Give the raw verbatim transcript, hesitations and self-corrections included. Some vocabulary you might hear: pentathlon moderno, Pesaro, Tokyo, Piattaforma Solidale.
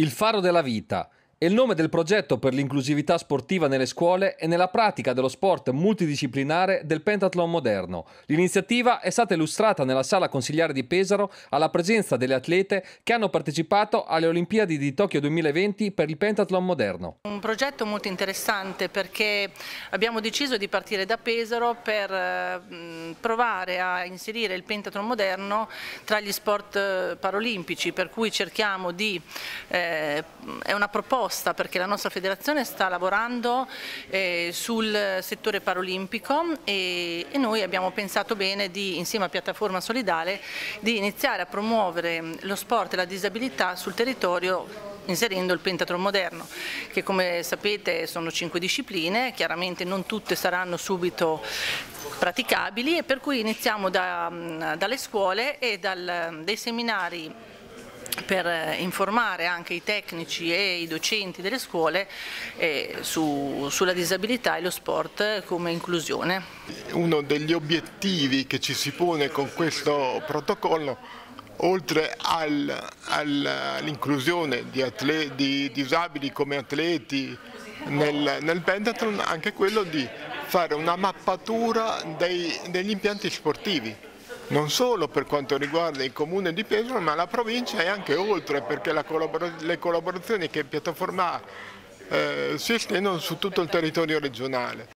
Il faro della vita è il nome del progetto per l'inclusività sportiva nelle scuole e nella pratica dello sport multidisciplinare del pentathlon moderno. L'iniziativa è stata illustrata nella sala consiliare di Pesaro alla presenza delle atlete che hanno partecipato alle Olimpiadi di Tokyo duemilaventi per il pentathlon moderno. Un progetto molto interessante perché abbiamo deciso di partire da Pesaro per provare a inserire il pentathlon moderno tra gli sport paralimpici, per cui cerchiamo di... Eh, è una proposta perché la nostra federazione sta lavorando eh, sul settore paralimpico e, e noi abbiamo pensato bene di, insieme a Piattaforma Solidale, di iniziare a promuovere lo sport e la disabilità sul territorio inserendo il pentathlon moderno, che come sapete sono cinque discipline, chiaramente non tutte saranno subito praticabili e per cui iniziamo da, dalle scuole e dal, dai seminari per informare anche i tecnici e i docenti delle scuole eh, su, sulla disabilità e lo sport come inclusione. Uno degli obiettivi che ci si pone con questo protocollo, oltre al, all'inclusione di, di disabili come atleti nel, nel pentathlon, anche quello di fare una mappatura dei, degli impianti sportivi. Non solo per quanto riguarda il comune di Pesaro, ma la provincia e anche oltre, perché la collabor- le collaborazioni che Piattaforma eh, si estendono su tutto il territorio regionale.